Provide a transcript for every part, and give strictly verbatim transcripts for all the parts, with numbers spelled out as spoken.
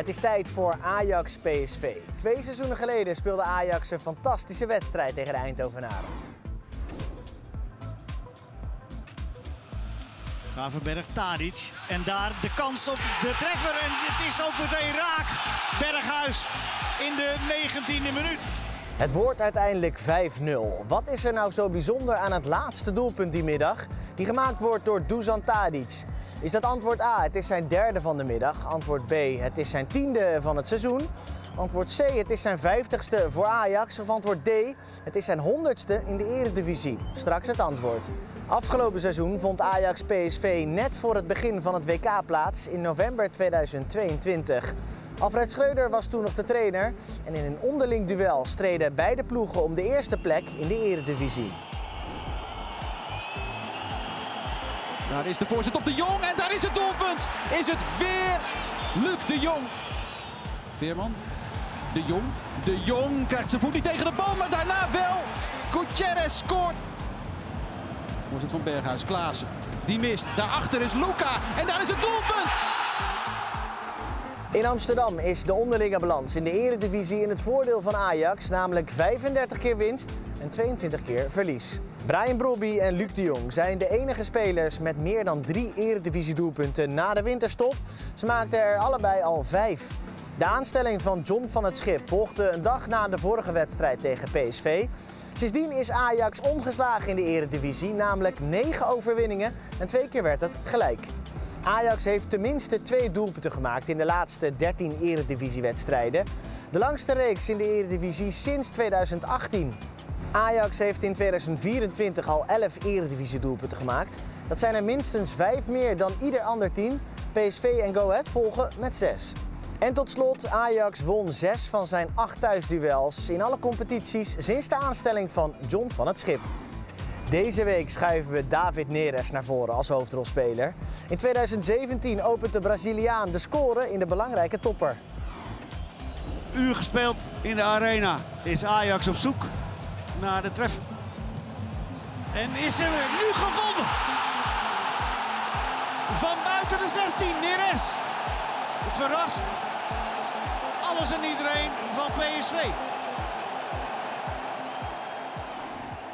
Het is tijd voor Ajax P S V. Twee seizoenen geleden speelde Ajax een fantastische wedstrijd tegen de Eindhovenaren. Gravenberg, Tadic en daar de kans op de treffer en het is ook meteen raak. Berghuis in de negentiende minuut. Het wordt uiteindelijk vijf nul. Wat is er nou zo bijzonder aan het laatste doelpunt die middag, die gemaakt wordt door Dusan Tadic? Is dat antwoord A, het is zijn derde van de middag. Antwoord B, het is zijn tiende van het seizoen. Antwoord C, het is zijn vijftigste voor Ajax. Of antwoord D, het is zijn honderdste in de Eredivisie. Straks het antwoord. Afgelopen seizoen vond Ajax P S V net voor het begin van het W K plaats in november tweeduizend tweeëntwintig. Alfred Schreuder was toen nog de trainer en in een onderling duel streden beide ploegen om de eerste plek in de Eredivisie. Daar is de voorzet op de Jong en daar is het doelpunt. Is het weer Luuk de Jong. Veerman, de Jong, de Jong krijgt zijn voet niet tegen de bal, maar daarna wel. Gutierrez scoort. Voorzet van Berghuis, Klaassen, die mist. Daarachter is Luca en daar is het doelpunt. In Amsterdam is de onderlinge balans in de Eredivisie in het voordeel van Ajax, namelijk vijfendertig keer winst en tweeëntwintig keer verlies. Brian Brobbey en Luuk de Jong zijn de enige spelers met meer dan drie Eredivisie-doelpunten na de winterstop. Ze maakten er allebei al vijf. De aanstelling van John van het Schip volgde een dag na de vorige wedstrijd tegen P S V. Sindsdien is Ajax ongeslagen in de Eredivisie, namelijk negen overwinningen en twee keer werd het gelijk. Ajax heeft tenminste twee doelpunten gemaakt in de laatste dertien eredivisiewedstrijden. De langste reeks in de Eredivisie sinds tweeduizend achttien. Ajax heeft in tweeduizend vierentwintig al elf eredivisiedoelpunten gemaakt. Dat zijn er minstens vijf meer dan ieder ander team. P S V en Go Ahead volgen met zes. En tot slot, Ajax won zes van zijn acht thuisduels in alle competities sinds de aanstelling van John van het Schip. Deze week schuiven we David Neres naar voren als hoofdrolspeler. In tweeduizend zeventien opent de Braziliaan de score in de belangrijke topper. Uur gespeeld in de arena. Is Ajax op zoek naar de treffer. En is hem nu gevonden. Van buiten de zestien, Neres. Verrast alles en iedereen van P S V.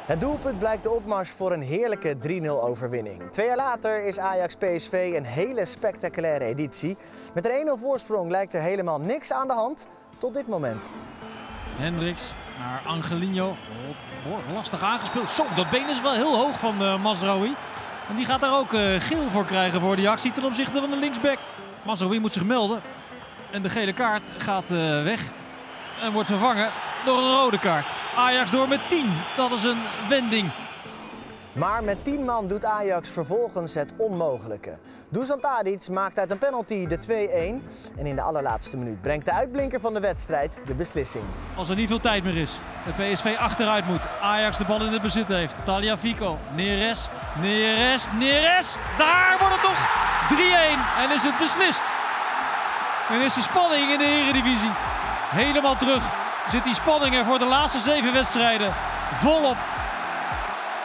Het doelpunt blijkt de opmars voor een heerlijke drie nul overwinning. Twee jaar later is Ajax P S V een hele spectaculaire editie. Met een één nul voorsprong lijkt er helemaal niks aan de hand tot dit moment. Hendrix naar Angelinho. Oh, lastig aangespeeld. Zo, dat been is wel heel hoog van uh, Mazraoui. En die gaat daar ook uh, geel voor krijgen voor die actie ten opzichte van de linksback. Mazraoui moet zich melden. En de gele kaart gaat uh, weg en wordt vervangen door een rode kaart. Ajax door met tien. Dat is een wending. Maar met tien man doet Ajax vervolgens het onmogelijke. Dusan Tadic maakt uit een penalty de twee een. En in de allerlaatste minuut brengt de uitblinker van de wedstrijd de beslissing. Als er niet veel tijd meer is, de P S V achteruit moet, Ajax de bal in het bezit heeft. Tagliafico, Neres, Neres, Neres. Daar wordt het nog drie een en is het beslist. En is de spanning in de Eredivisie helemaal terug. Zit die spanning er voor de laatste zeven wedstrijden volop.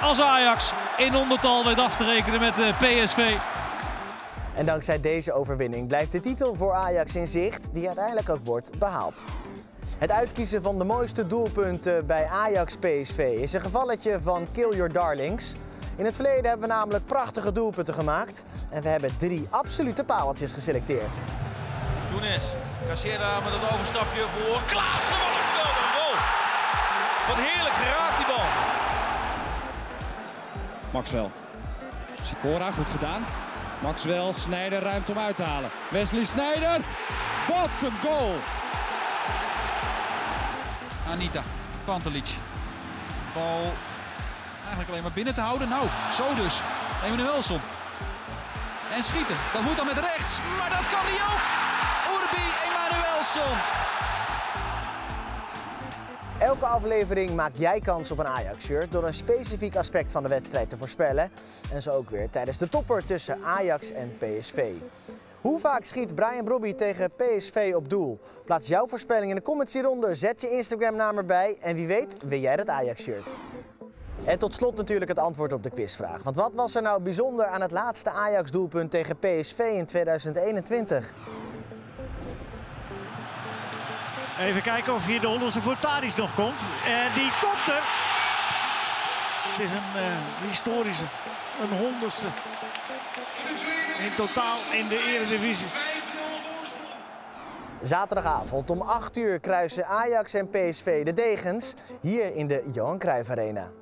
Als Ajax in ondertal weet af te rekenen met de P S V. En dankzij deze overwinning blijft de titel voor Ajax in zicht, die uiteindelijk ook wordt behaald. Het uitkiezen van de mooiste doelpunten bij Ajax P S V is een gevalletje van Kill Your Darlings. In het verleden hebben we namelijk prachtige doelpunten gemaakt. En we hebben drie absolute pareltjes geselecteerd. Neres, Cassiera met het overstapje voor Klaassen. Wat een geweldige goal! Wat heerlijk geraakt die bal. Maxwell, Sikora, goed gedaan. Maxwell, Sneijder, ruimte om uit te halen. Wesley Sneijder, wat een goal! Anita, Pantelic, bal eigenlijk alleen maar binnen te houden. Nou, zo dus. Emanuelson. En schieten, dat moet dan met rechts, maar dat kan hij ook! Emanuelson. Elke aflevering maak jij kans op een Ajax-shirt door een specifiek aspect van de wedstrijd te voorspellen. En zo ook weer tijdens de topper tussen Ajax en P S V. Hoe vaak schiet Brian Brobbey tegen P S V op doel? Plaats jouw voorspelling in de comments hieronder, zet je Instagram-naam erbij en wie weet win jij dat Ajax-shirt. En tot slot natuurlijk het antwoord op de quizvraag. Want wat was er nou bijzonder aan het laatste Ajax-doelpunt tegen P S V in tweeduizend eenentwintig? Even kijken of hier de honderdste voor Tadic nog komt. En die komt er. Het is een uh, historische, een honderdste. In totaal in de Eredivisie. Zaterdagavond om acht uur kruisen Ajax en P S V de degens hier in de Johan Cruijff Arena.